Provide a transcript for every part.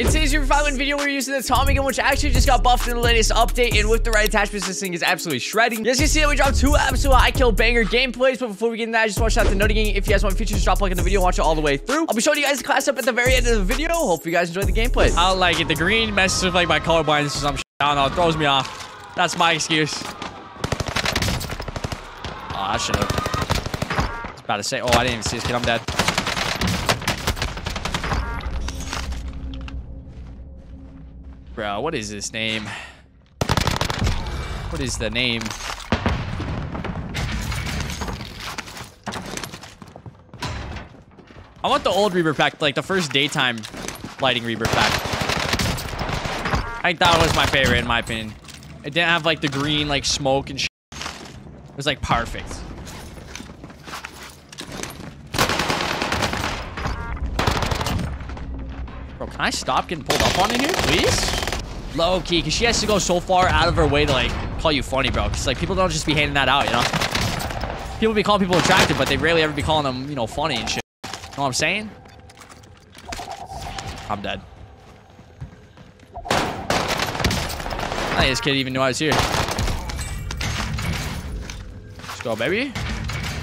In today's Rebirth Island video, we're using the Tommy Gun, which actually just got buffed in the latest update, and with the right attachments, this thing is absolutely shredding. You guys can see that we dropped two absolute high-kill banger gameplays, but before we get into that, I just want to shout out to Noting. If you guys want features, drop a like in the video, watch it all the way through. I'll be showing you guys the class up at the very end of the video. Hope you guys enjoyed the gameplay. I like it. The green messes with like my colorblindness or some shit. I don't know. It throws me off. That's my excuse. Oh, I should have. I was about to say, oh, I didn't even see this kid. I'm dead. Bro, what is this name? What is the name? I want the old Rebirth pack, like the first daytime lighting Rebirth pack. I think that was my favorite, in my opinion. It didn't have like the green, like smoke and shit. It was like perfect. Bro, can I stop getting pulled up on in here, please? Low key, because she has to go so far out of her way to, like, call you funny, bro. Because, like, people don't just be handing that out, you know? People be calling people attractive, but they rarely ever be calling them, you know, funny and shit. You know what I'm saying? I'm dead. I think this kid even knew I was here. Let's go, baby.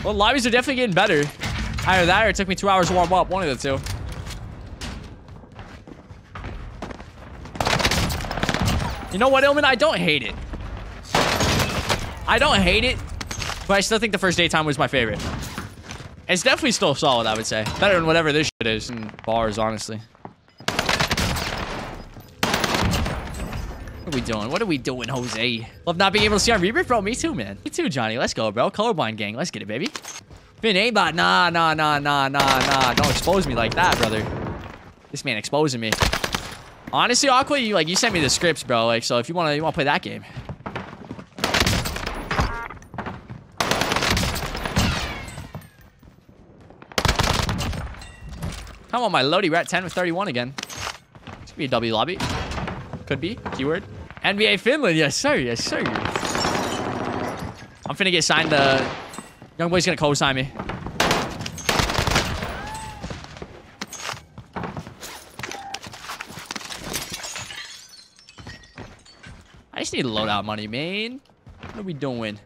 Well, lobbies are definitely getting better. Either that or it took me 2 hours to warm up. One of the two. You know what, Illman? I don't hate it. I don't hate it, but I still think the first daytime was my favorite. It's definitely still solid, I would say. Better than whatever this shit is. And bars, honestly. What are we doing? What are we doing, Jose? Love not being able to see on Rebirth, bro. Me too, man. Me too, Johnny. Let's go, bro. Colorblind gang. Let's get it, baby. Been aimbot. Nah. Don't expose me like that, brother. This man exposing me. Honestly, Aqua, you sent me the scripts, bro. Like, so if you wanna play that game. I want my Lodi. We're at 10 with 31 again. It's gonna be a W lobby. Could be. Keyword. NBA Finland. Yes, sir. Yes, sir. I'm finna get signed to... Young boy's gonna co-sign me. I just need loadout money, man. What are we doing?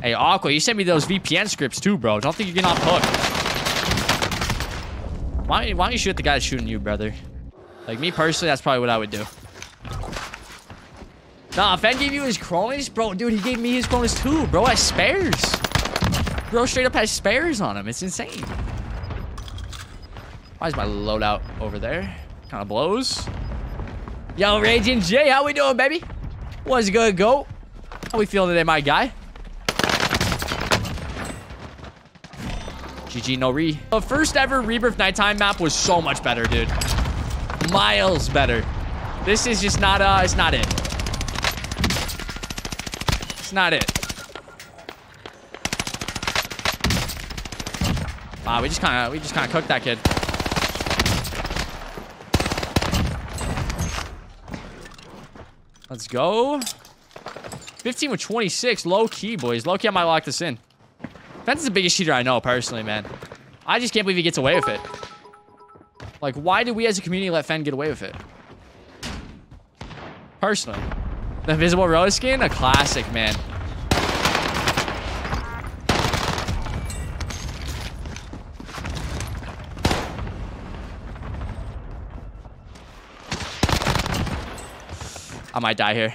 Hey, Aqua, you sent me those VPN scripts too, bro. Don't think you're getting off the hook. Why don't you shoot the guy that's shooting you, brother? Like, me personally, that's probably what I would do. Nah, Fen gave you his Cronus, bro. Dude, he gave me his Cronus too, bro. Has spares. Bro, straight up has spares on him. It's insane. Why is my loadout over there? Kind of blows. Yo, Raging J, how we doing, baby? What's good, go? How we feeling today, my guy? GG, no re. The first ever Rebirth nighttime map was so much better, dude. Miles better. This is just not, it's not it. It's not it. Wow, we just kinda cooked that kid. Let's go. 15 with 26. Low key, boys. Low key, I might lock this in. That's the biggest cheater I know, personally, man. I just can't believe he gets away with it. Like, why do we as a community let Fen get away with it? Personally. The Invisible Rose skin? A classic, man. I might die here.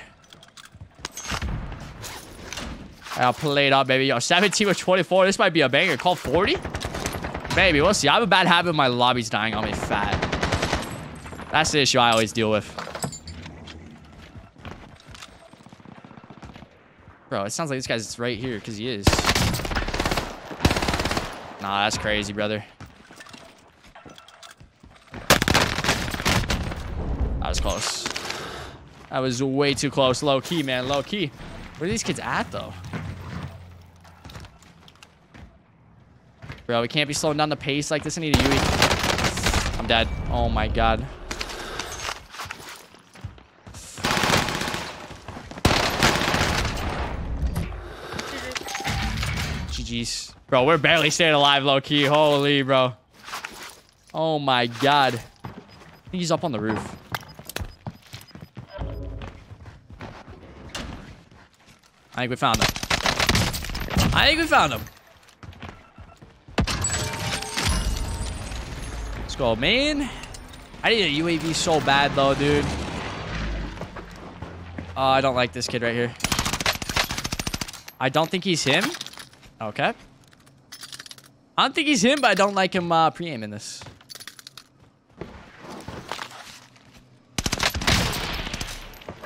I'll play it up, baby. Yo, 17 with 24. This might be a banger. Call 40? Maybe. We'll see. I have a bad habit of my lobbies dying on me fat. That's the issue I always deal with. Bro, it sounds like this guy's right here because he is. Nah, that's crazy, brother. That was close. That was way too close. Low key, man. Low key. Where are these kids at, though? Bro, we can't be slowing down the pace like this. I need a UE. I'm dead. Oh, my God. GG's. Bro, we're barely staying alive, low key. Holy, bro. Oh my god. I think he's up on the roof. I think we found him. I think we found him. Let's go, man. I need a UAV so bad, though, dude. Oh, I don't like this kid right here. I don't think he's him. Okay. I don't think he's him, but I don't like him pre-aiming this.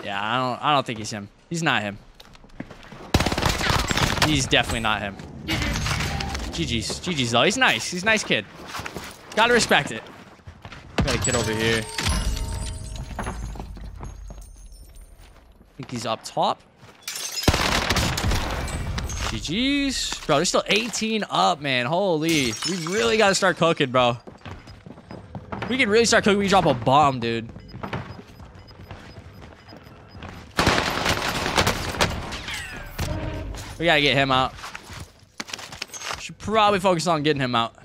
Yeah, I don't think he's him. He's not him. He's definitely not him. GG's. GG's, though. He's nice. He's a nice kid. Gotta respect it. Got a kid over here. I think he's up top. GG's. Bro, there's still 18 up, man. Holy. We really got to start cooking, bro. We can really start cooking. We drop a bomb, dude. We got to get him out. Should probably focus on getting him out.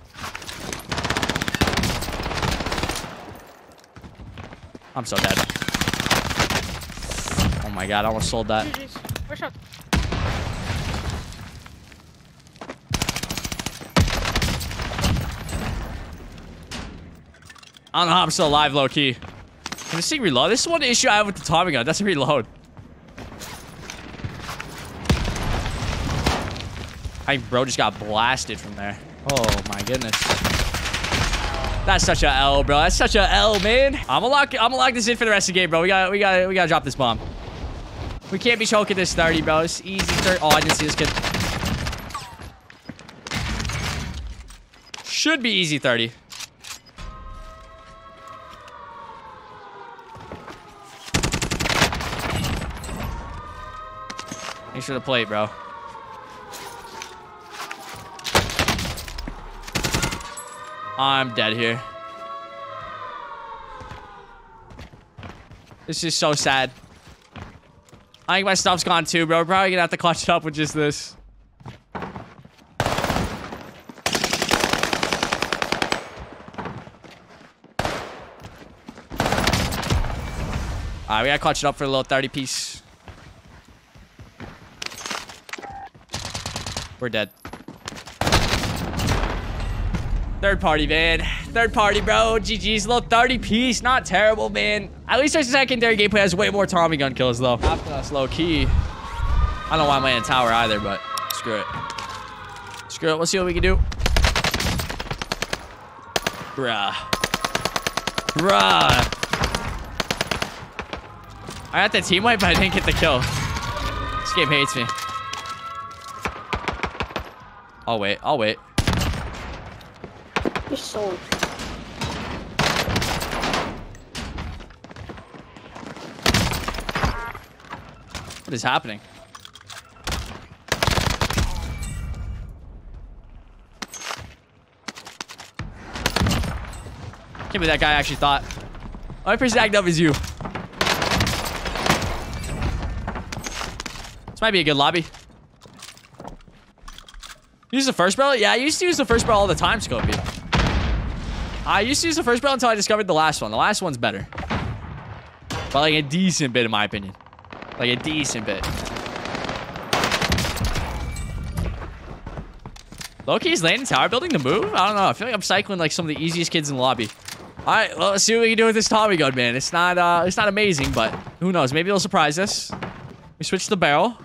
I'm so dead. Oh my god, I almost sold that. I don't know how I'm still alive, low key. Can this thing reload? This is one issue I have with the Tommy gun. It doesn't reload. I think bro just got blasted from there. Oh my goodness. That's such a L, bro. That's such a L, man. I'm gonna lock this in for the rest of the game, bro. We gotta drop this bomb. We can't be choking this 30, bro. It's easy 30. Oh, I didn't see this kid. Should be easy 30. Make sure to play, bro. I'm dead here. This is so sad. I think my stuff's gone too, bro. We're probably gonna have to clutch it up with just this. Alright, we gotta clutch it up for a little 30 piece. We're dead. Third party, man. Third party, bro. GG's. Little 30 piece. Not terrible, man. At least our secondary gameplay has way more Tommy gun kills, though. After us, low key. I don't know why I'm laying tower either, but screw it. Screw it. We'll see what we can do. Bruh. Bruh. I got the team wipe, but I didn't get the kill. This game hates me. I'll wait. I'll wait. You're sold. What is happening? Can't believe that guy actually thought. Only person acting up is you. This might be a good lobby. You use the first barrel? Yeah, I used to use the first barrel all the time, Scopey. I used to use the first barrel until I discovered the last one. The last one's better. But like a decent bit, in my opinion. Like a decent bit. Loki's landing tower building the move? I don't know. I feel like I'm cycling like some of the easiest kids in the lobby. All right, well, let's see what we can do with this Tommy gun, man. It's not amazing, but who knows? Maybe it'll surprise us. We switch the barrel.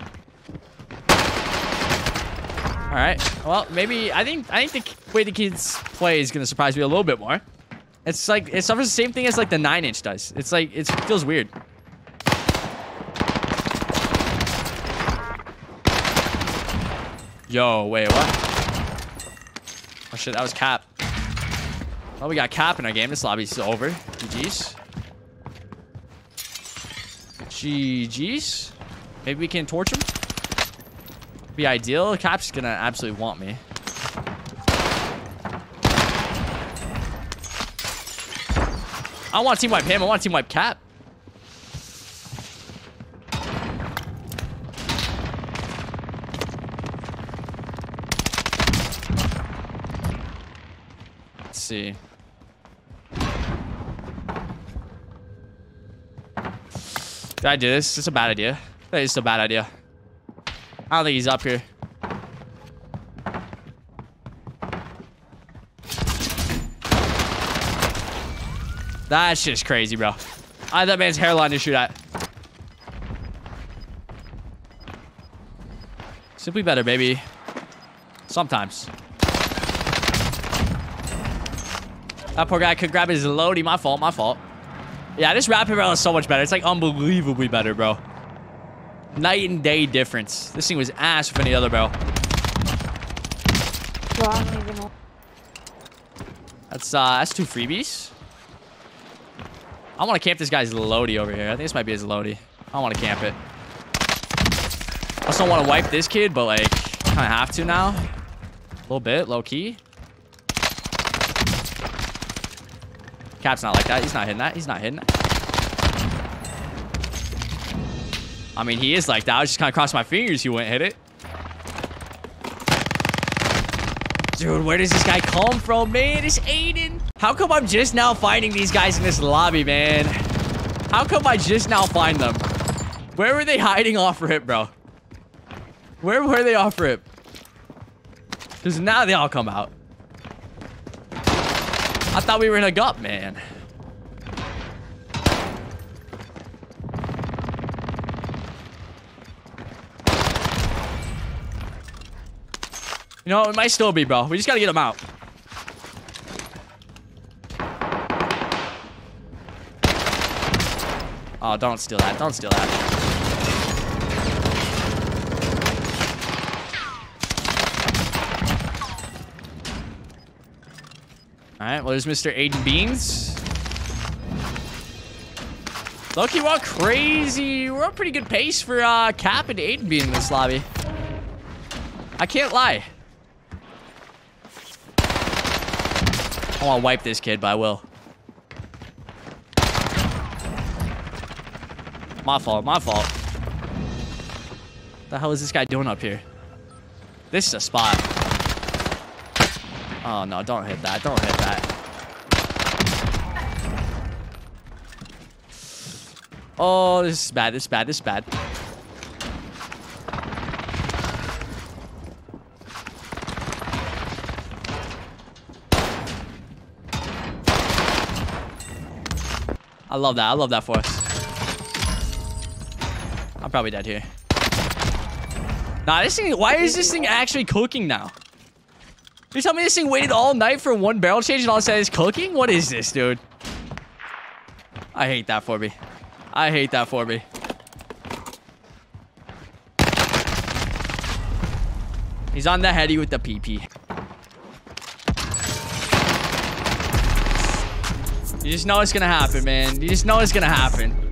All right. Well, maybe I think the way the kids play is gonna surprise me a little bit more. It's like it suffers the same thing as like the 9-inch does. It's like it feels weird. Yo, wait, what? Oh shit, that was cap. Well, we got cap in our game. This lobby's over. GG's. GG's. Maybe we can torch him. Be ideal. Cap's gonna absolutely want me. I want to team wipe him. I want to team wipe Cap. Let's see. Did I do this? It's a bad idea. That is a bad idea. I don't think he's up here. That's just crazy, bro. I had that man's hairline to shoot at. Simply better, baby. Sometimes. That poor guy could grab his loadie. My fault, my fault. Yeah, this rapid rail is so much better. It's like unbelievably better, bro. Night and day difference. This thing was ass for any other barrel. Well, I don't even know. That's 2 freebies. I want to camp this guy's loadie over here. I think this might be his loadie. I don't want to camp it. I just don't want to wipe this kid, but like, kind of have to now. A little bit, low key. Cap's not like that. He's not hitting that. He's not hitting that. I mean, he is like that. I was just kind of crossing my fingers he wouldn't hit it. Dude, where does this guy come from, man? It's Aiden. How come I'm just now finding these guys in this lobby, man? How come I just now find them? Where were they hiding off rip, bro? Where were they off rip? Because now they all come out. I thought we were in a gut, man. You know, it might still be, bro. We just gotta get him out. Oh, don't steal that. Don't steal that. Alright, well, there's Mr. Aiden Beans. Loki, we're all crazy. We're on pretty good pace for Cap and Aiden being in this lobby. I can't lie. I want to wipe this kid, but I will. My fault, my fault. What the hell is this guy doing up here? This is a spot. Oh, no, don't hit that. Don't hit that. Oh, this is bad. This is bad. This is bad. I love that. I love that for us. I'm probably dead here. Nah, this thing... Why is this thing actually cooking now? You tell me this thing waited all night for one barrel change and all of a sudden it's cooking? What is this, dude? I hate that for me. I hate that for me. He's on the heady with the PP. You just know it's gonna happen, man. You just know it's gonna happen.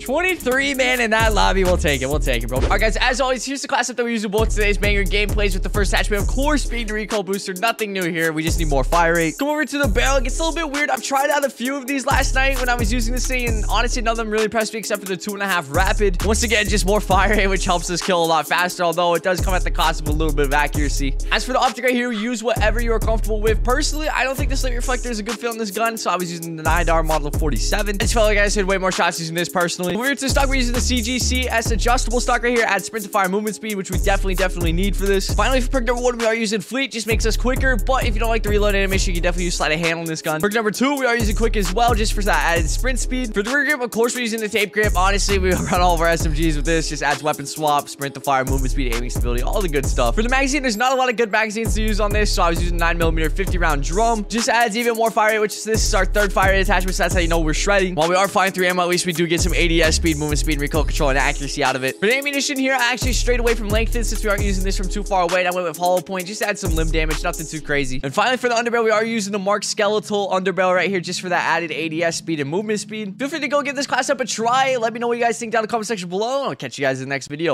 23 man in that lobby. We'll take it. We'll take it, bro. All right, guys. As always, here's the class up that we use in both today's banger gameplays with the first hatch. We have core speed and recoil booster. Nothing new here. We just need more fire rate. Come over to the barrel. It gets a little bit weird. I've tried out a few of these last night when I was using this thing, and honestly, none of them really impressed me except for the 2.5 rapid. Once again, just more fire rate, which helps us kill a lot faster, although it does come at the cost of a little bit of accuracy. As for the optic right here, use whatever you are comfortable with. Personally, I don't think the slit reflector is a good fit on this gun, so I was using the 9R model of 47. This fellow guys had way more shots using this personally. When we were to stock, we're using the CGCS adjustable stock right here. Adds sprint to fire movement speed, which we definitely need for this. Finally, for perk number 1, we are using fleet. Just makes us quicker, but if you don't like the reload animation, you can definitely use sleight of hand on this gun. Perk number 2, we are using quick as well, just for that added sprint speed. For the rear grip, of course, we're using the tape grip. Honestly, we run all of our SMGs with this. Just adds weapon swap, sprint to fire, movement speed, aiming stability, all the good stuff. For the magazine, there's not a lot of good magazines to use on this, so I was using 9mm 50-round drum. Just adds even more fire rate, which is this is our 3rd fire rate attachment, so that's how you know we're shredding. While we are flying through ammo, at least we do get some AD speed, movement speed, recoil control, and accuracy out of it. For the ammunition here, I actually strayed away from lengthen since we aren't using this from too far away. And I went with hollow point, just to add some limb damage, nothing too crazy. And finally, for the underbarrel, we are using the Mark Skeletal underbarrel right here just for that added ADS speed and movement speed. Feel free to go give this class up a try. Let me know what you guys think down in the comment section below. I'll catch you guys in the next video.